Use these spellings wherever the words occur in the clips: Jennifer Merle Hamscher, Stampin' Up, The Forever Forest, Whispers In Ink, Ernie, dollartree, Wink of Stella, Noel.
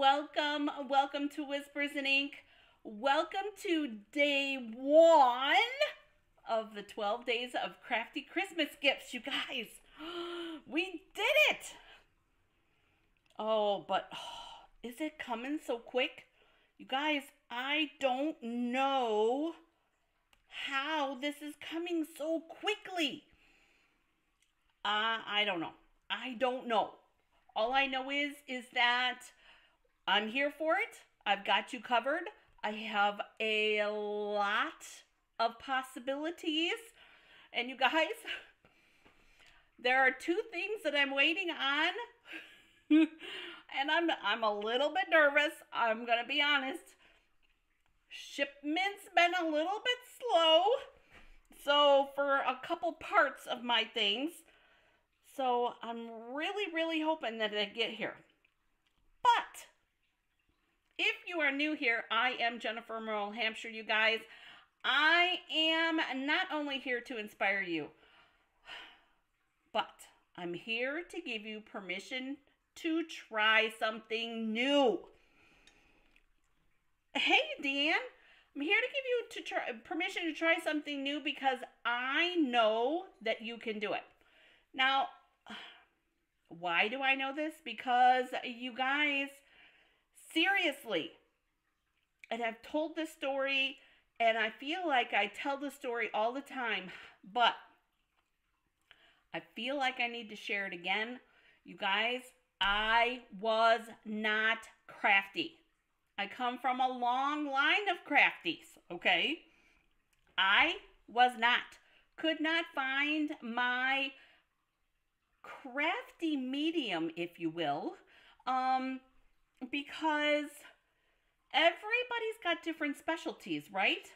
welcome to Whispers in Ink. Welcome to day one of the 12 days of crafty Christmas gifts, you guys. We did it! Oh, but is it coming so quick? You guys, I don't know how this is coming so quickly. I don't know. I don't know. All I know is that I'm here for it. I've got you covered. I have a lot of possibilities. And you guys, there are two things that I'm waiting on. And I'm a little bit nervous. I'm going to be honest. Shipment's been a little bit slow. So for a couple parts of my things. So I'm really, really hoping that they get here. But if you are new here, I am Jennifer Merle Hamscher, you guys. I am not only here to inspire you, but I'm here to give you permission to try something new. Hey, Dan. I'm here to give you permission to try something new because I know that you can do it. Now, why do I know this? Because you guys, seriously, and I've told this story, and I feel like I tell the story all the time, but I feel like I need to share it again. You guys, I was not crafty. I come from a long line of crafties, okay? I was not. Could not find my crafty medium, if you will, because everybody's got different specialties, right?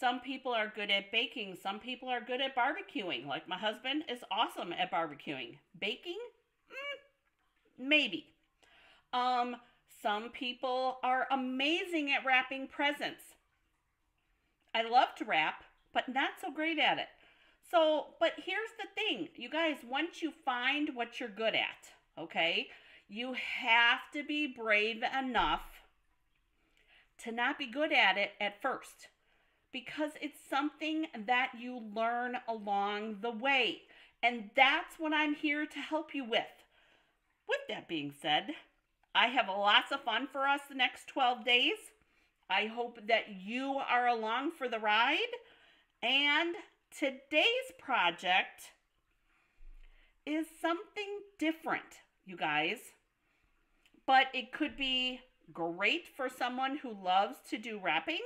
Some people are good at baking. Some people are good at barbecuing. Like my husband is awesome at barbecuing. Baking? Maybe. Some people are amazing at wrapping presents. I love to wrap, but not so great at it. So, but here's the thing, you guys, once you find what you're good at, okay, you have to be brave enough to not be good at it at first, because it's something that you learn along the way. And that's what I'm here to help you with. With that being said, I have lots of fun for us the next 12 days. I hope that you are along for the ride. And today's project is something different, you guys, but it could be great for someone who loves to do wrapping.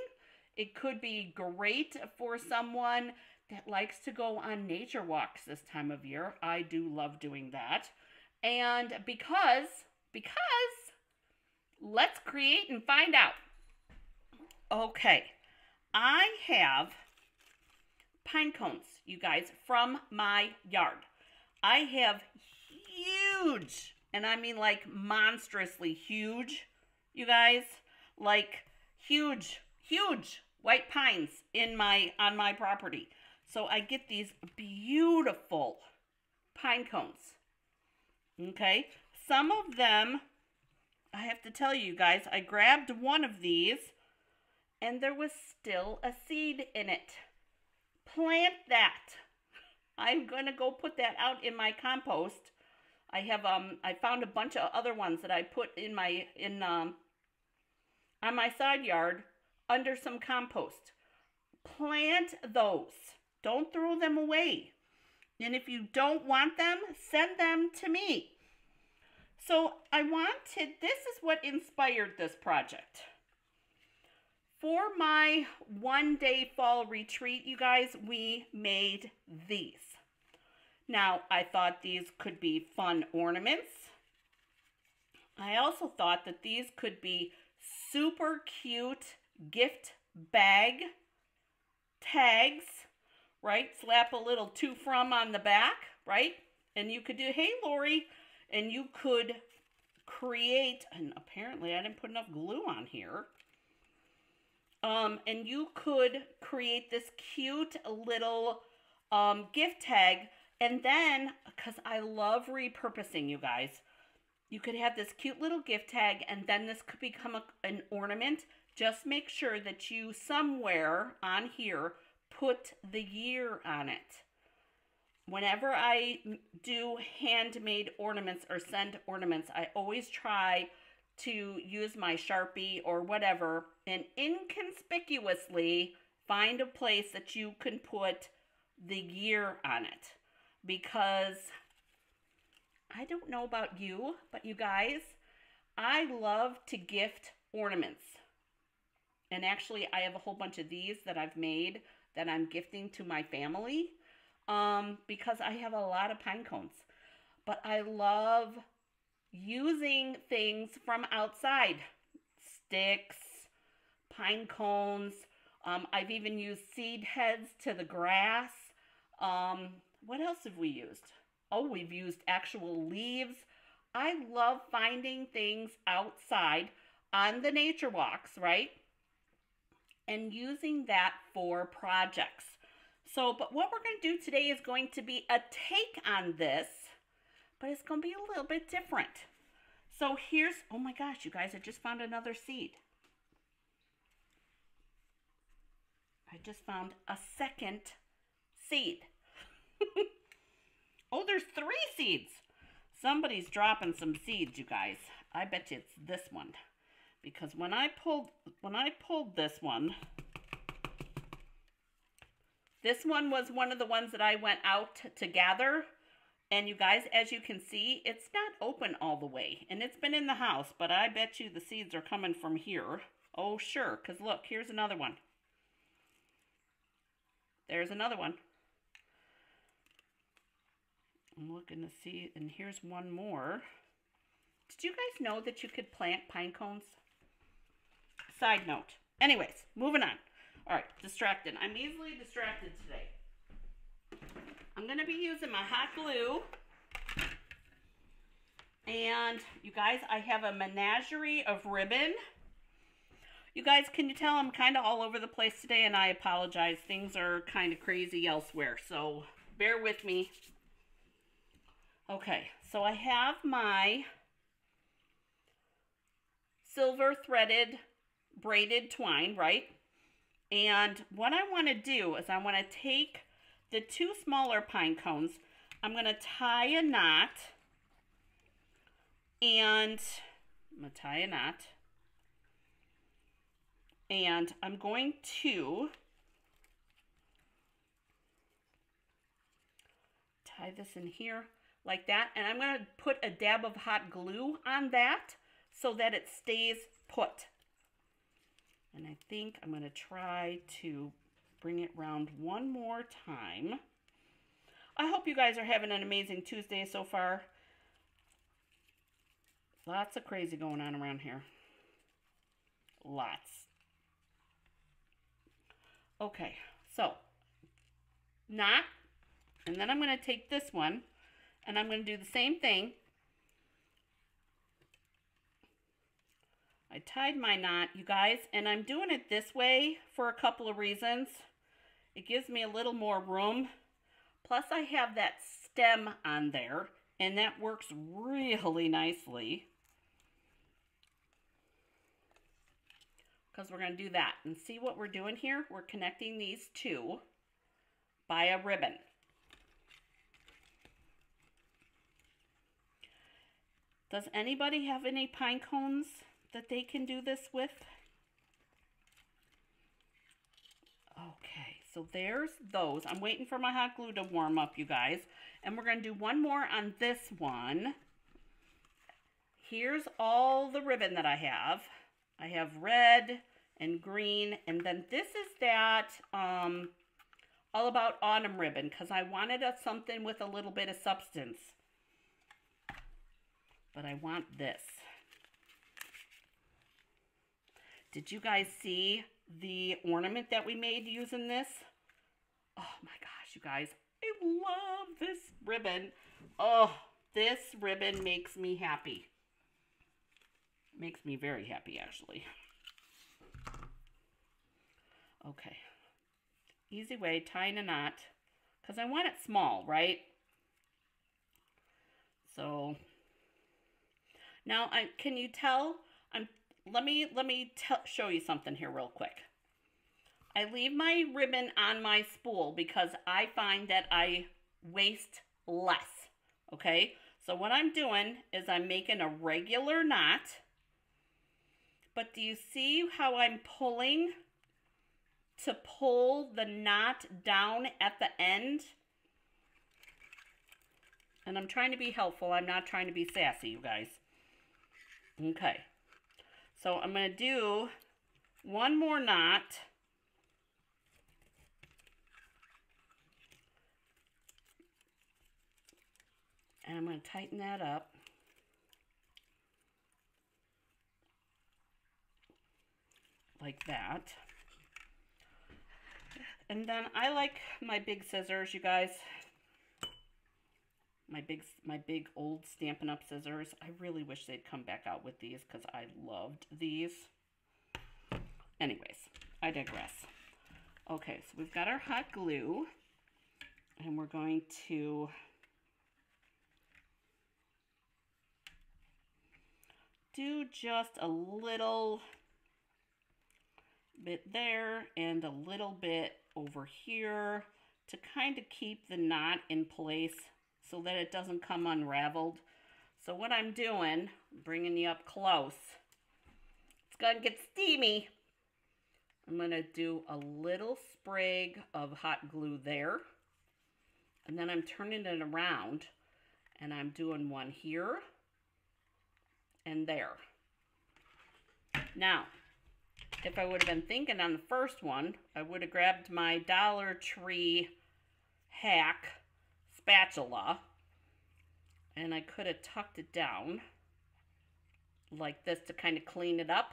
It could be great for someone that likes to go on nature walks this time of year. I do love doing that. And because let's create and find out. Okay, I have pine cones, you guys, from my yard. I have huge, and I mean like monstrously huge, you guys, like huge, huge white pines on my property. So I get these beautiful pine cones. Okay, some of them, I have to tell you guys, I grabbed one of these and there was still a seed in it. Plant that. I'm gonna go put that out in my compost. I have I found a bunch of other ones that I put in my on my side yard under some compost. Plant those. Don't throw them away. And if you don't want them, send them to me. So I wanted, this is what inspired this project. For my one-day fall retreat, you guys, we made these. Now, I thought these could be fun ornaments. I also thought that these could be super cute gift bag tags, right? Slap a little to from on the back, right? And you could do, hey, Lori, and you could create, and apparently I didn't put enough glue on here. And you could create this cute little gift tag. And then, because I love repurposing, you guys, You could have this cute little gift tag, and then this could become an ornament. Just make sure that you somewhere on here put the year on it. Whenever I do handmade ornaments or send ornaments, I always try to use my Sharpie or whatever and inconspicuously find a place that you can put the year on it. Because I don't know about you, but you guys, I love to gift ornaments. And actually, I have a whole bunch of these that I've made that I'm gifting to my family because I have a lot of pine cones. But I love using things from outside. Sticks, pine cones. I've even used seed heads to the grass. What else have we used? Oh, we've used actual leaves. I love finding things outside on the nature walks, right? And using that for projects. So, but what we're going to do today is going to be a take on this, but it's going to be a little bit different. So here's, oh my gosh, you guys, I just found another seed. I just found a second seed. Oh, there's three seeds. Somebody's dropping some seeds, you guys. I bet you it's this one. Because when I pulled this one was one of the ones that I went out to gather. And you guys, as you can see, it's not open all the way. And it's been in the house, but I bet you the seeds are coming from here. Oh, sure, because look, here's another one. There's another one. I'm looking to see, and here's one more. Did you guys know that you could plant pine cones? Side note. Anyways, moving on. All right, distracted. I'm easily distracted today. I'm going to be using my hot glue. And you guys, I have a menagerie of ribbon. You guys, can you tell I'm kind of all over the place today? And I apologize. Things are kind of crazy elsewhere. So bear with me. Okay, so I have my silver threaded braided twine, right? And what I want to do is I want to take the two smaller pine cones. I'm going to tie a knot. And I'm going to tie a knot. And I'm going to tie this in here. Like that, and I'm going to put a dab of hot glue on that so that it stays put. And I think I'm going to try to bring it round one more time. I hope you guys are having an amazing Tuesday so far. Lots of crazy going on around here. Lots. Okay, so knot, and then I'm going to take this one. And I'm going to do the same thing. I tied my knot, you guys, and I'm doing it this way for a couple of reasons. It gives me a little more room. Plus, I have that stem on there, and that works really nicely. Because we're going to do that. And see what we're doing here? We're connecting these two by a ribbon. Does anybody have any pine cones that they can do this with? Okay, so there's those. I'm waiting for my hot glue to warm up, you guys. And we're going to do one more on this one. Here's all the ribbon that I have. I have red and green. And then this is that All About Autumn ribbon because I wanted something with a little bit of substance. But I want this. Did you guys see the ornament that we made using this? Oh my gosh, you guys. I love this ribbon. Oh, this ribbon makes me happy. Makes me very happy, actually. Okay. Easy way, tying a knot. Because I want it small, right? So Now, can you tell? Let me show you something here real quick. I leave my ribbon on my spool because I find that I waste less, okay? So what I'm doing is I'm making a regular knot, but do you see how I'm pulling to pull the knot down at the end? And I'm trying to be helpful. I'm not trying to be sassy, you guys. Okay. So I'm going to do one more knot. And I'm going to tighten that up. Like that. And then I like my big scissors, you guys. My big old Stampin' Up! Scissors. I really wish they'd come back out with these because I loved these. Anyways, I digress. Okay, so we've got our hot glue. And we're going to do just a little bit there and a little bit over here to kind of keep the knot in place so that it doesn't come unraveled. So what I'm doing, bringing you up close, it's gonna get steamy. I'm gonna do a little sprig of hot glue there, and then I'm turning it around and I'm doing one here and there. Now, if I would have been thinking on the first one, I would have grabbed my Dollar Tree hack spatula and I could have tucked it down like this to kind of clean it up.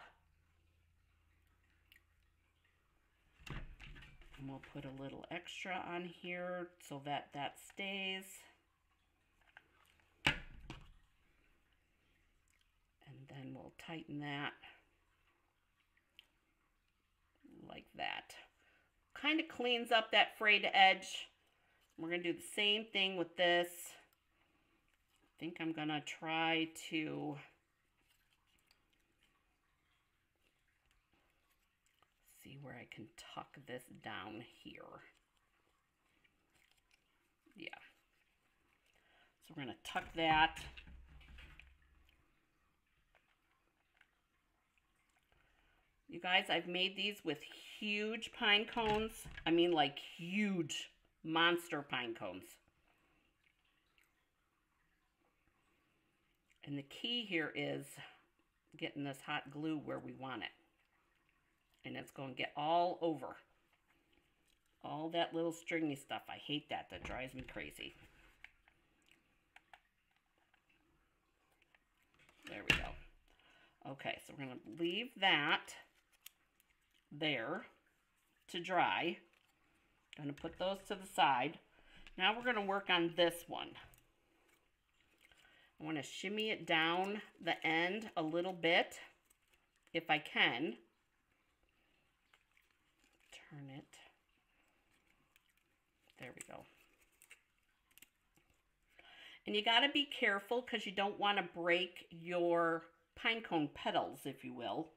And we'll put a little extra on here so that that stays. And then we'll tighten that like that. Kind of cleans up that frayed edge. We're going to do the same thing with this. I think I'm going to try to see where I can tuck this down here. Yeah. So we're going to tuck that. You guys, I've made these with huge pine cones. I mean, like huge, monster pine cones. And the key here is getting this hot glue where we want it. And it's going to get all over. All that little stringy stuff. I hate that. That drives me crazy. There we go. Okay, so we're going to leave that there to dry. I'm going to put those to the side. Now we're going to work on this one. I want to shimmy it down the end a little bit if I can. Turn it. There we go. And you got to be careful because you don't want to break your pine cone petals, if you will.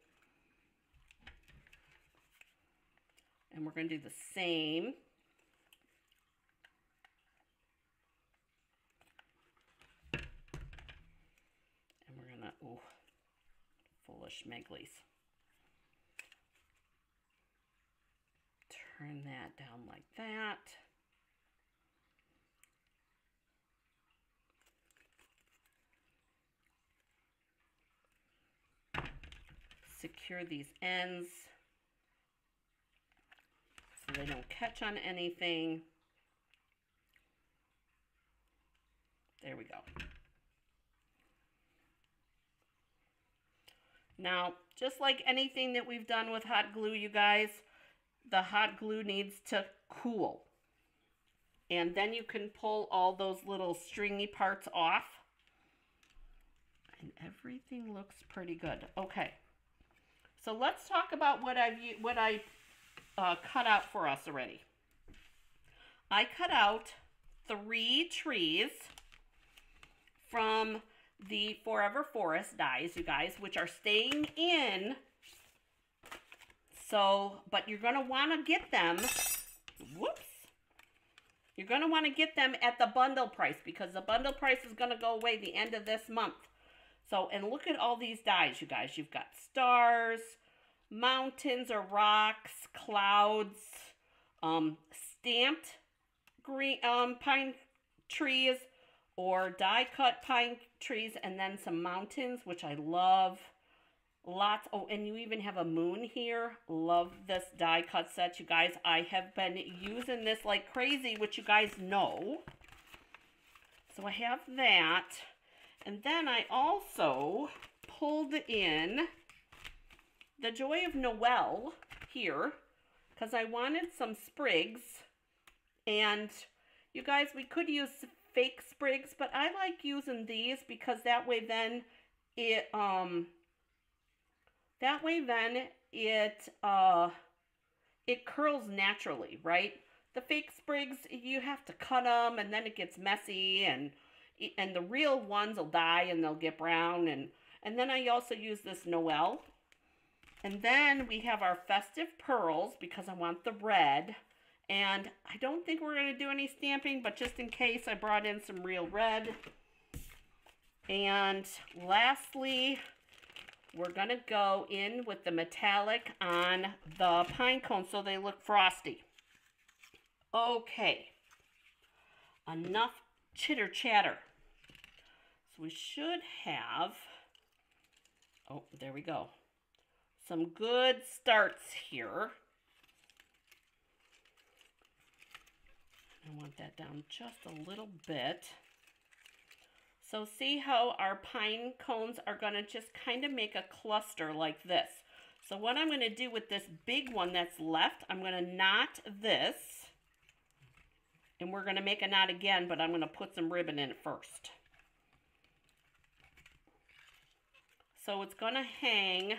And we're going to do the same. And we're going to, oh, foolish megleys. Turn that down like that. Secure these ends so they don't catch on anything. There we go. Now, just like anything that we've done with hot glue, you guys, the hot glue needs to cool. And then you can pull all those little stringy parts off. And everything looks pretty good. Okay. So let's talk about what I cut out for us already. I cut out 3 trees from the Forever Forest dies, you guys, which are staying in. So, but you're going to want to get them, whoops, you're going to want to get them at the bundle price, because the bundle price is going to go away the end of this month. So, and look at all these dies, you guys. You've got stars, mountains or rocks, clouds, stamped green pine trees or die-cut pine trees, and then some mountains, which I love. Lots. Oh, and you even have a moon here. Love this die-cut set, you guys. I have been using this like crazy, which you guys know. So I have that. And then I also pulled in the Joy of Noel here, because I wanted some sprigs. And you guys, we could use fake sprigs, but I like using these because that way then it it curls naturally, right? The fake sprigs, you have to cut them and then it gets messy, and the real ones will die and they'll get brown. And then I also use this Noel. And then we have our festive pearls because I want the red. And I don't think we're going to do any stamping, but just in case, I brought in some real red. And lastly, we're going to go in with the metallic on the pine cones so they look frosty. Okay. Enough chitter chatter. So we should have, oh, there we go, some good starts here. I want that down just a little bit. So see how our pine cones are going to just kind of make a cluster like this. So what I'm going to do with this big one that's left, I'm going to knot this. And we're going to make a knot again, but I'm going to put some ribbon in it first. So it's going to hang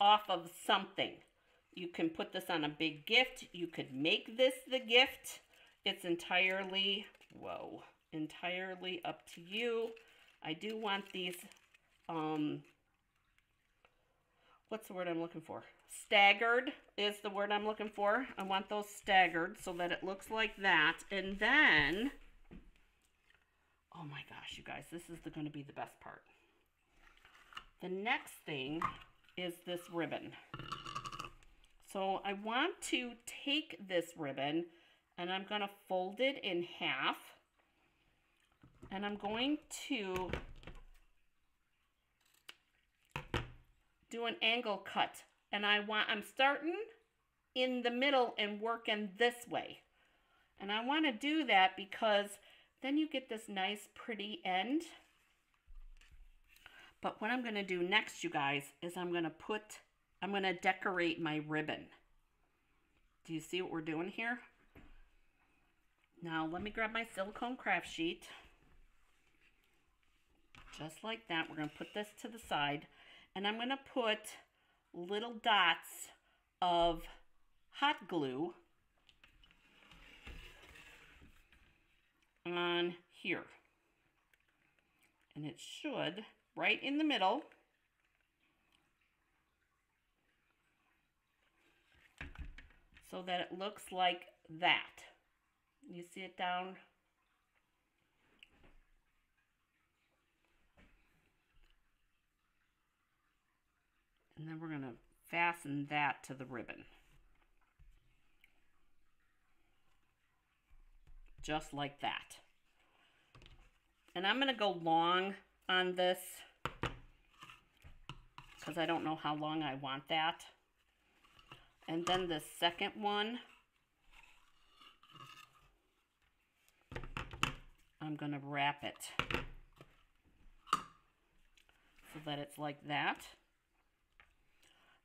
off of something. You can put this on a big gift. You could make this the gift. It's entirely, whoa, entirely up to you. I do want these, what's the word I'm looking for? Staggered is the word I'm looking for. I want those staggered so that it looks like that. And then, oh my gosh, you guys, this is going to be the best part. The next thing is this ribbon. So I want to take this ribbon and I'm going to fold it in half, and I'm going to do an angle cut, and I'm starting in the middle and working this way. And I want to do that because then you get this nice pretty end. But what I'm going to do next, you guys, is I'm going to decorate my ribbon. Do you see what we're doing here? Now, let me grab my silicone craft sheet. Just like that, we're going to put this to the side. And I'm going to put little dots of hot glue on here. And it should, right in the middle, so that it looks like that. You see it down? And then we're going to fasten that to the ribbon. Just like that. And I'm going to go long on this because I don't know how long I want that. And then the second one, I'm going to wrap it so that it's like that.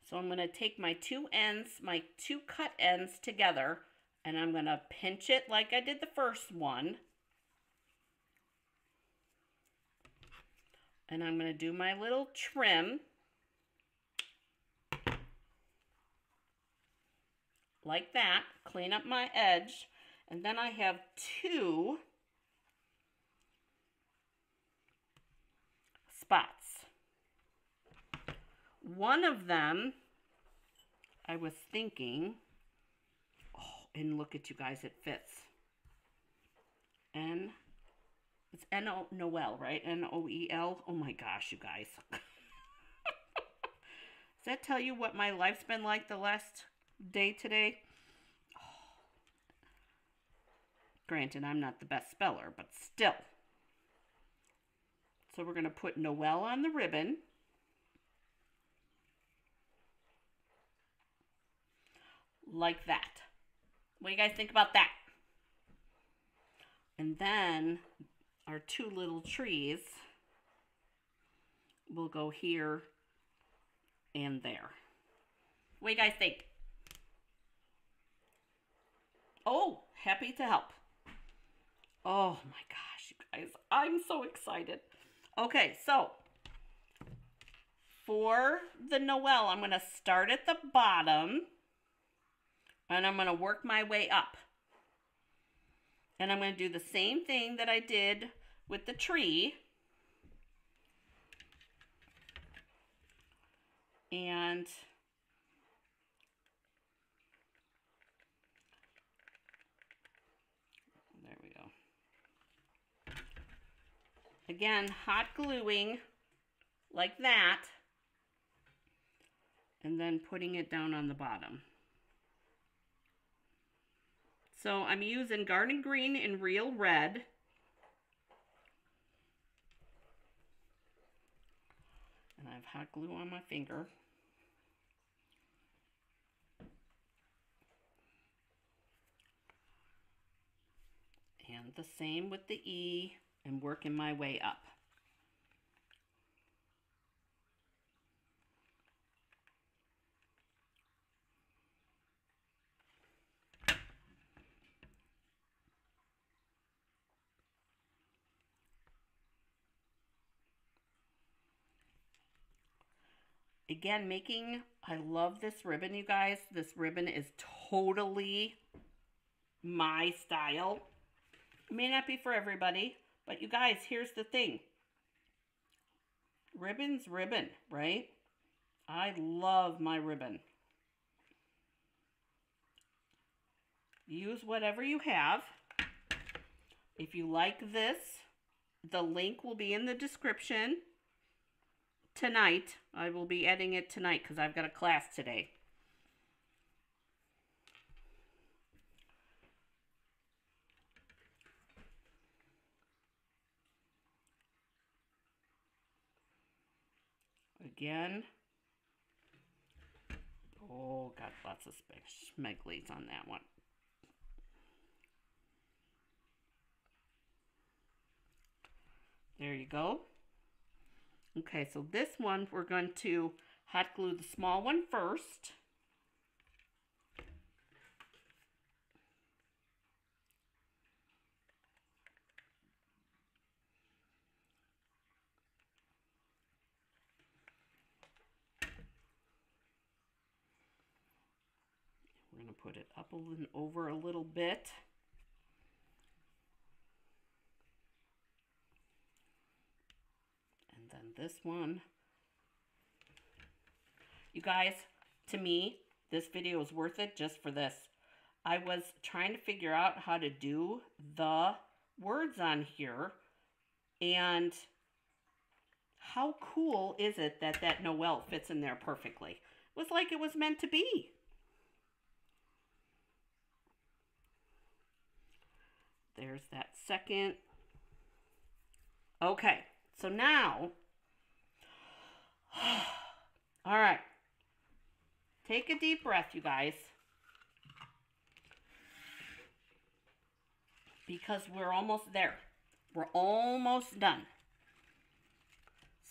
So I'm going to take my two ends, my two cut ends together, and I'm going to pinch it like I did the first one. And I'm going to do my little trim like that, clean up my edge, and then I have two spots. One of them, I was thinking, oh, and look at you guys, it fits. N, it's N-O, Noel, right? N-O-E-L. Oh my gosh, you guys. Does that tell you what my life's been like the last day today? Oh. Granted, I'm not the best speller, but still. So we're going to put Noel on the ribbon. Like that. What do you guys think about that? And then our two little trees will go here and there. What do you guys think? Oh, happy to help. Oh my gosh, you guys, I'm so excited. Okay, so for the Noel, I'm going to start at the bottom and I'm going to work my way up. And I'm going to do the same thing that I did with the tree. And there we go. Again, hot gluing like that. And then putting it down on the bottom. So I'm using Garden Green and Real Red. And I have hot glue on my finger. And the same with the E, and working my way up. Again, I love this ribbon, you guys. This ribbon is totally my style. It may not be for everybody, but you guys, here's the thing. Ribbon's ribbon, right? I love my ribbon. Use whatever you have. If you like this, the link will be in the description. Tonight, I will be editing it tonight because I've got a class today. Again. Oh, got lots of schmeglies on that one. There you go. Okay, so this one, we're going to hot glue the small one first. We're going to put it up and over a little bit. And then this one. You guys, to me, this video is worth it just for this. I was trying to figure out how to do the words on here. And how cool is it that that Noel fits in there perfectly? It was like it was meant to be. There's that second. Okay. So now, all right, take a deep breath, you guys, because we're almost there. We're almost done.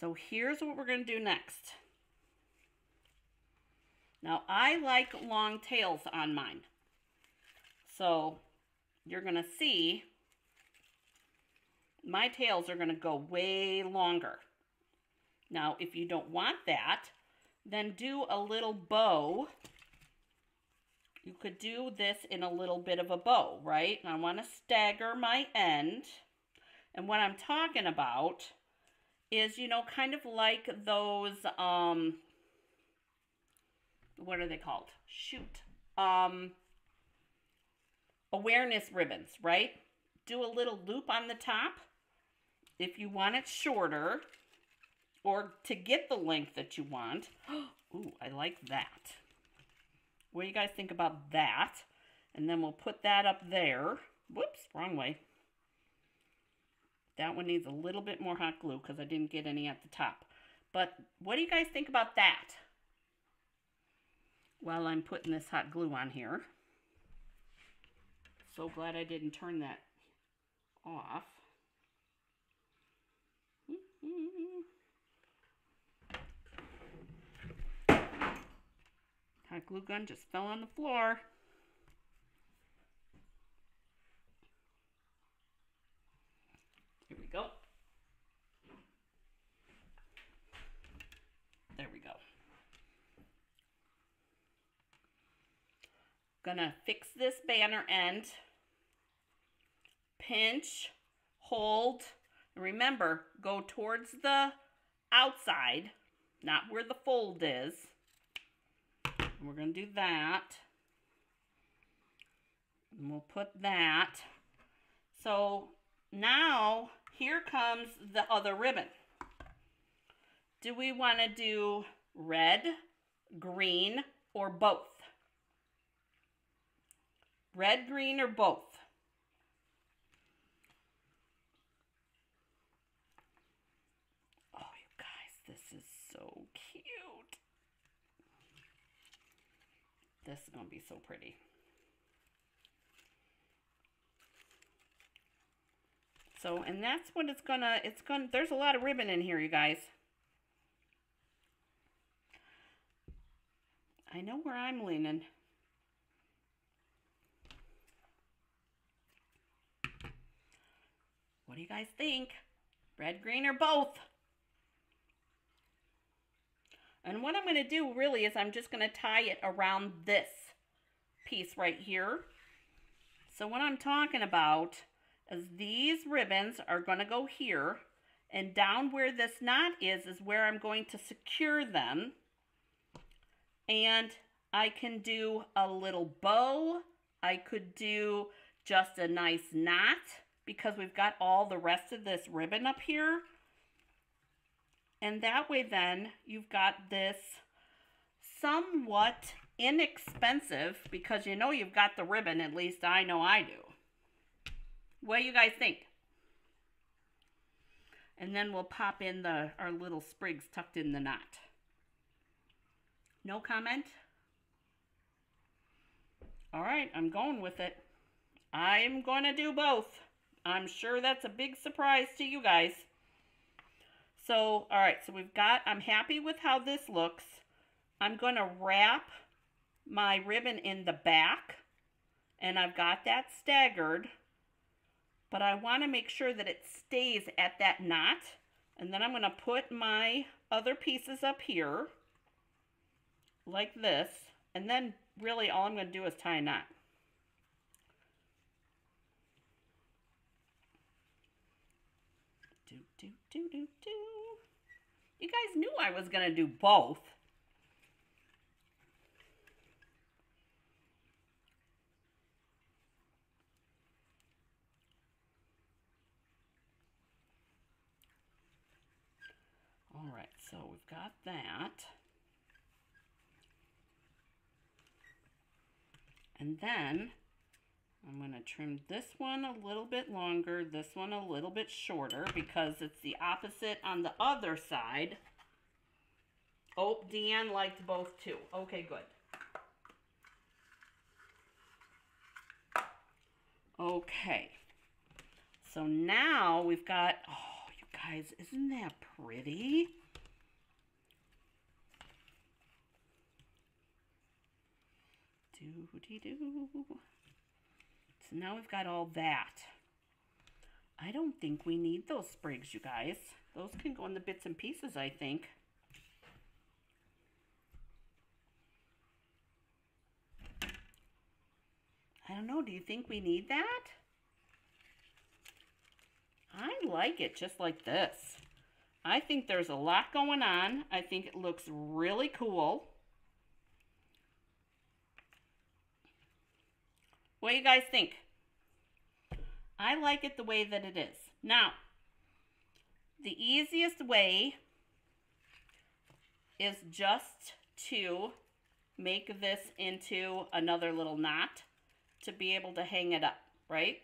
So here's what we're going to do next. Now, I like long tails on mine. So you're going to see my tails are going to go way longer. Now, if you don't want that, then do a little bow. You could do this in a little bit of a bow, right? And I want to stagger my end. And what I'm talking about is, you know, kind of like those, what are they called? Shoot. Awareness ribbons, right? Do a little loop on the top if you want it shorter or to get the length that you want. Ooh, I like that. What do you guys think about that? And then we'll put that up there. Whoops, wrong way. That one needs a little bit more hot glue because I didn't get any at the top. But what do you guys think about that? While I'm putting this hot glue on here. So glad I didn't turn that off. Hot glue gun just fell on the floor. Here we go. There we go. Gonna fix this banner end. Pinch, hold, and remember, go towards the outside, not where the fold is. And we're gonna do that. And we'll put that. So now, here comes the other ribbon. Do we want to do red, green, or both? Red, green, or both? Oh, you guys, this is so cute. This is going to be so pretty. So, and that's what it's gonna, there's a lot of ribbon in here, you guys. I know where I'm leaning. What do you guys think? Red, green, or both? And what I'm gonna do really is I'm just gonna tie it around this piece right here. So what I'm talking about, these ribbons are going to go here, and down where this knot is where I'm going to secure them, and I can do a little bow. I could do just a nice knot because we've got all the rest of this ribbon up here, and that way then you've got this somewhat inexpensive, because you know you've got the ribbon, at least I know I do. What do you guys think? And then we'll pop in our little sprigs tucked in the knot. No comment? All right, I'm going with it. I'm going to do both. I'm sure that's a big surprise to you guys. So, all right, so we've got, I'm happy with how this looks. I'm going to wrap my ribbon in the back, and I've got that staggered. But I want to make sure that it stays at that knot. And then I'm going to put my other pieces up here like this. And then really all I'm going to do is tie a knot. Do, do, do, do, do. You guys knew I was going to do both. All right, so we've got that. And then I'm going to trim this one a little bit longer, this one a little bit shorter, because it's the opposite on the other side. Oh, Deanne liked both too. Okay, good. Okay. So now we've got... Oh, guys, isn't that pretty? Doo-dee-doo. So now we've got all that. I don't think we need those sprigs, you guys. Those can go in the bits and pieces, I think. I don't know. Do you think we need that? I like it just like this. I think there's a lot going on. I think it looks really cool. What do you guys think? I like it the way that it is. Now, the easiest way is just to make this into another little knot to be able to hang it up, right?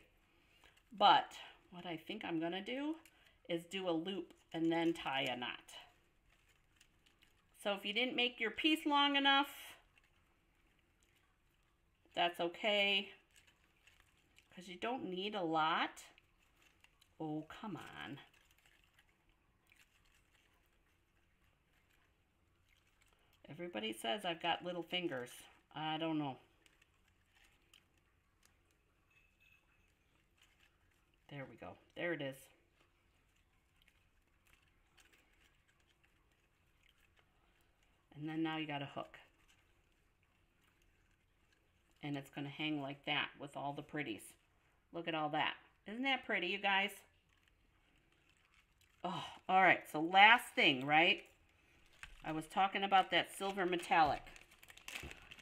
But what I think I'm gonna do is do a loop and then tie a knot. So if you didn't make your piece long enough, that's okay, because you don't need a lot. Oh, come on. Everybody says I've got little fingers. I don't know. There we go. There it is. And then now you got a hook. And it's going to hang like that with all the pretties. Look at all that. Isn't that pretty, you guys? Oh, all right. So last thing, right? I was talking about that silver metallic.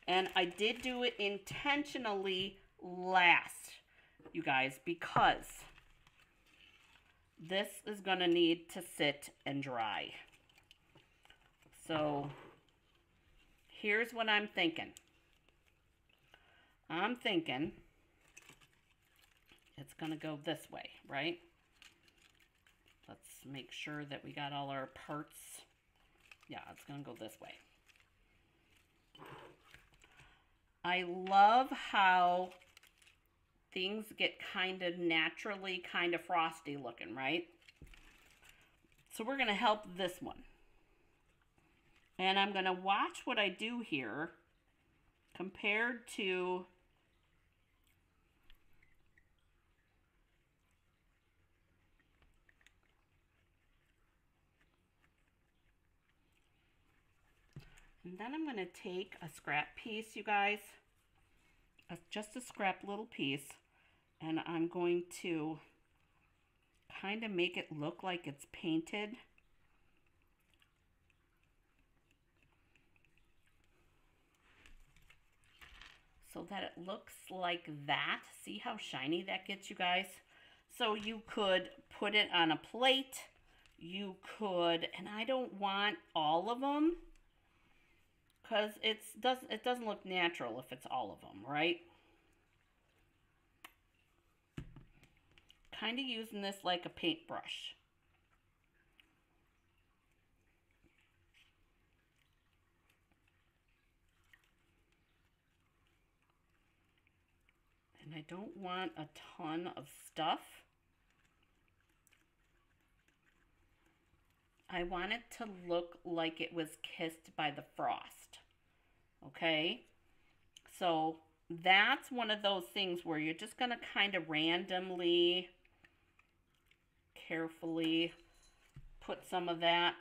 And I did do it intentionally last, you guys, because this is going to need to sit and dry. So here's what I'm thinking. I'm thinking it's going to go this way, right? Let's make sure that we got all our parts. Yeah, it's going to go this way. I love how things get kind of naturally kind of frosty looking, right? So we're going to help this one. And I'm going to watch what I do here compared to and then I'm going to take a scrap piece, you guys, just a scrap little piece, and I'm going to kind of make it look like it's painted. So that it looks like that. See how shiny that gets, you guys? So you could put it on a plate. You could, and I don't want all of them, because it doesn't look natural if it's all of them, right? Kind of using this like a paintbrush. And I don't want a ton of stuff. I want it to look like it was kissed by the frost, okay? So that's one of those things where you're just going to kind of randomly, carefully put some of that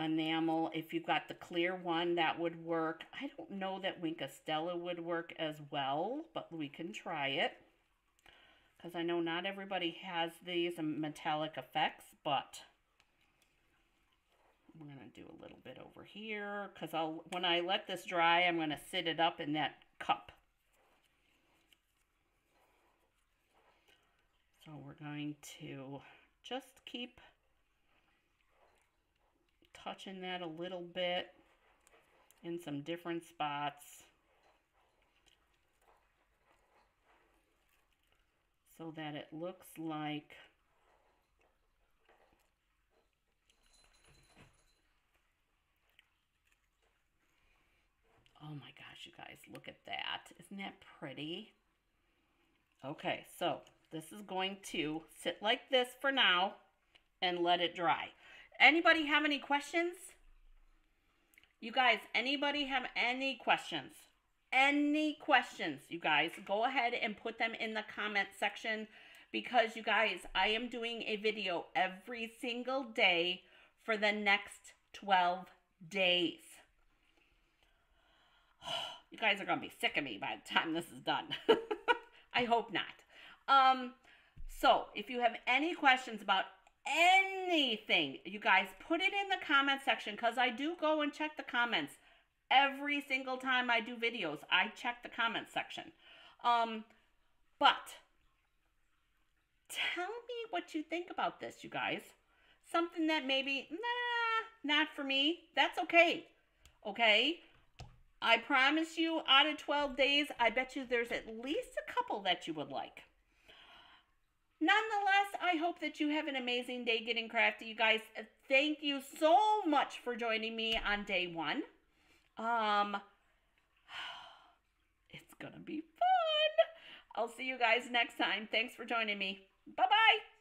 enamel. If you've got the clear one, that would work. I don't know that Wink of Stella would work as well, but we can try it, because I know not everybody has these metallic effects. But I'm going to do a little bit over here, because when I let this dry, I'm going to sit it up in that cup. So we're going to just keep touching that a little bit in some different spots. So that it looks like oh my gosh, you guys, look at that. Isn't that pretty? Okay, so this is going to sit like this for now and let it dry. Anybody have any questions? You guys, anybody have any questions? Any questions, you guys? Go ahead and put them in the comment section, because, you guys, I am doing a video every single day for the next 12 days. You guys are going to be sick of me by the time this is done. I hope not. So if you have any questions about anything, you guys, put it in the comment section, because I do go and check the comments every single time I do videos. I check the comment section. But tell me what you think about this, you guys. Something that maybe, not for me. That's okay. Okay? I promise you, out of 12 days, I bet you there's at least a couple that you would like. Nonetheless, I hope that you have an amazing day getting crafty, you guys. Thank you so much for joining me on day one. It's gonna be fun. I'll see you guys next time. Thanks for joining me. Bye-bye.